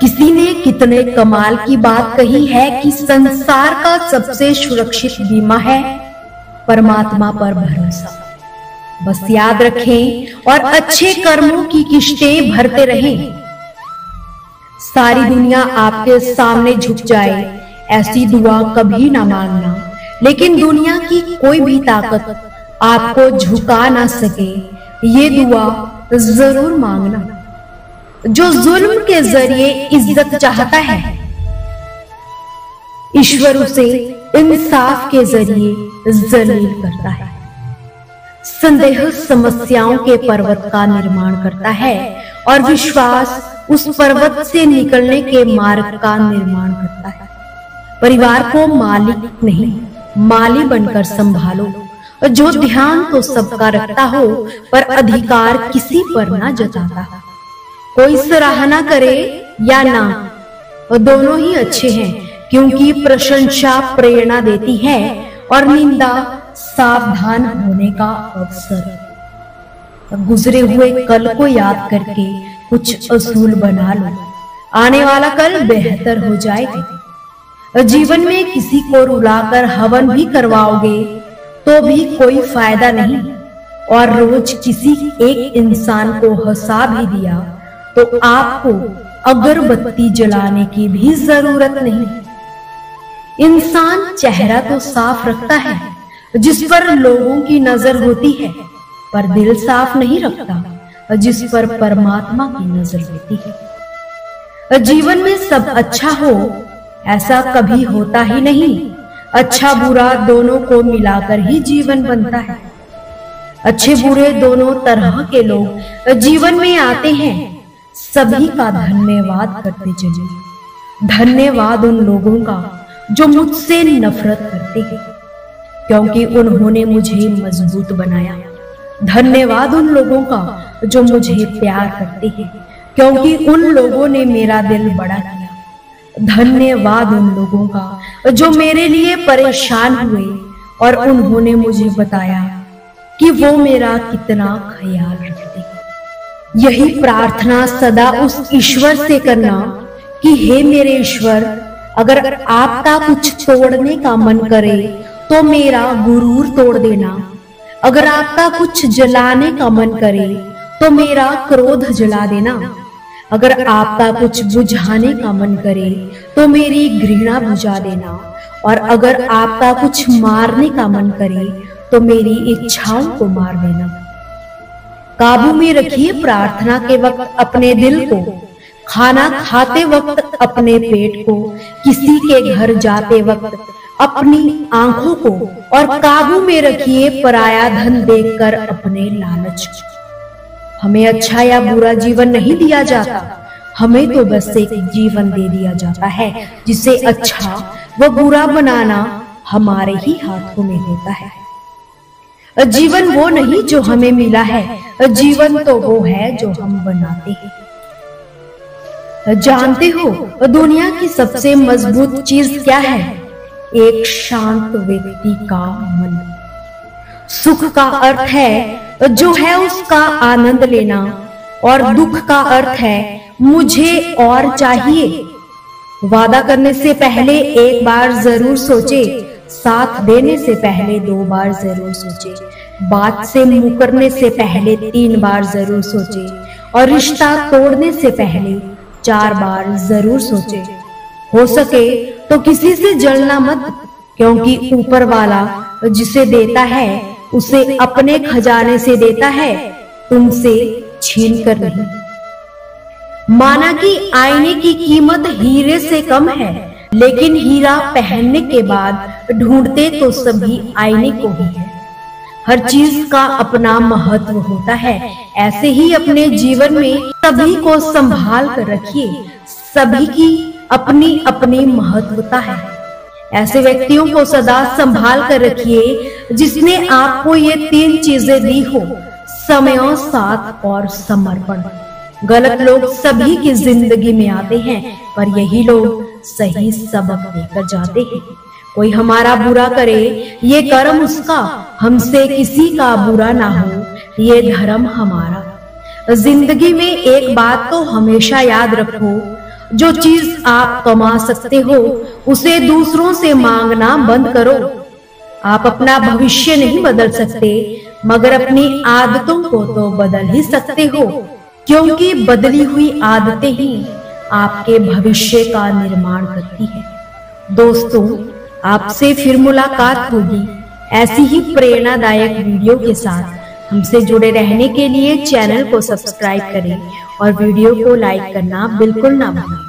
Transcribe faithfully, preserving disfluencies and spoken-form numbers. किसी ने कितने कमाल की बात कही है कि संसार का सबसे सुरक्षित बीमा है परमात्मा पर भरोसा। बस याद रखें और अच्छे कर्मों की किश्तें भरते रहें। सारी दुनिया आपके सामने झुक जाए ऐसी दुआ कभी ना मांगना, लेकिन दुनिया की कोई भी ताकत आपको झुका ना सके ये दुआ जरूर मांगना। जो जुल्म के जरिए इज्जत चाहता है ईश्वर उसे इंसाफ के जरिए जलील करता है। संदेह समस्याओं के पर्वत का निर्माण करता है और विश्वास उस पर्वत से निकलने के मार्ग का निर्माण करता है। परिवार को मालिक नहीं माली बनकर संभालो। जो ध्यान तो सबका रखता हो पर अधिकार किसी पर ना जताता। कोई सराहना करे या ना दोनों ही अच्छे हैं, क्योंकि प्रशंसा प्रेरणा देती है और निंदा सावधान होने का अवसर। गुजरे हुए कल को याद करके कुछ असूल बना लो, आने वाला कल बेहतर हो जाएगा। जीवन में किसी को रुलाकर हवन भी करवाओगे तो भी कोई फायदा नहीं, और रोज किसी एक इंसान को हंसा भी दिया तो आपको अगरबत्ती जलाने की भी जरूरत नहीं। इंसान चेहरा तो साफ रखता है जिस पर लोगों की नजर होती है, पर दिल साफ नहीं रखता जिस पर परमात्मा की नजर होती है। जीवन में सब अच्छा हो ऐसा कभी होता ही नहीं। अच्छा बुरा दोनों को मिलाकर ही जीवन बनता है। अच्छे बुरे दोनों तरह के लोग जीवन में आते हैं। सभी का धन्यवाद करते चलिए। धन्यवाद उन लोगों का जो मुझसे नफरत करते हैं, क्योंकि उन्होंने मुझे मजबूत बनाया। धन्यवाद उन लोगों का जो मुझे प्यार करते हैं, क्योंकि उन लोगों ने मेरा दिल बड़ा किया। धन्यवाद उन लोगों का जो मेरे लिए परेशान हुए और उन्होंने मुझे बताया कि वो मेरा कितना ख्याल रखते हैं। यही प्रार्थना सदा उस ईश्वर से करना कि हे मेरे ईश्वर, अगर आपका कुछ तोड़ने का मन करे तो मेरा गुरूर तोड़ देना। अगर आपका कुछ जलाने का मन करे तो मेरा क्रोध जला देना। अगर आपका कुछ बुझाने का मन करे तो मेरी घृणा बुझा देना। और अगर आपका कुछ मारने का मन करे तो मेरी इच्छाओं को मार देना। काबू में रखिए प्रार्थना के वक्त अपने दिल को, खाना खाते वक्त अपने पेट को, किसी के घर जाते वक्त अपनी आंखों को, और काबू में रखिए पराया धन देखकर अपने लालच को। हमें अच्छा या बुरा जीवन नहीं दिया जाता, हमें तो बस एक जीवन दे दिया जाता है जिसे अच्छा व बुरा बनाना हमारे ही हाथों में होता है। जीवन वो नहीं जो हमें मिला है, जीवन तो वो है जो हम बनाते हैं। जानते हो दुनिया की सबसे मजबूत चीज क्या है? एक शांत व्यक्ति का मन। सुख का अर्थ है जो है उसका आनंद लेना, और दुख का अर्थ है मुझे और चाहिए। वादा करने से पहले एक बार जरूर सोचे, साथ देने से पहले दो बार जरूर सोचे, बात से मुकरने से पहले तीन बार जरूर सोचे, और रिश्ता तोड़ने से पहले चार बार जरूर सोचे। हो सके तो किसी से जलना मत, क्योंकि ऊपर वाला जिसे देता है उसे अपने खजाने से देता है, तुमसे छीन कर नहीं। माना कि आईने की कीमत हीरे से कम है, लेकिन हीरा पहनने के बाद ढूंढते तो सभी आईने को ही है। हर चीज का अपना महत्व होता है। ऐसे ही अपने जीवन में सभी को संभाल कर रखिए। सभी की अपनी अपनी महत्वता है। ऐसे व्यक्तियों को सदा संभाल कर रखिए जिसने आपको ये तीन चीजें दी हो, समय, साथ और समर्पण। गलत लोग सभी की जिंदगी में आते हैं, पर यही लोग सही सबक देकर जाते हैं। कोई हमारा बुरा करे ये कर्म उसका, हमसे किसी का बुरा ना हो ये धर्म हमारा। जिंदगी में एक बात तो हमेशा याद रखो, जो चीज आप कमा सकते हो उसे दूसरों से मांगना बंद करो। आप अपना भविष्य नहीं बदल सकते, मगर अपनी आदतों को तो बदल ही सकते हो, क्योंकि बदली हुई आदतें ही आपके भविष्य का निर्माण करती है। दोस्तों, आपसे फिर मुलाकात होगी ऐसी ही प्रेरणादायक वीडियो के साथ। हमसे जुड़े रहने के लिए चैनल को सब्सक्राइब करें और वीडियो को लाइक करना बिल्कुल ना भूलें।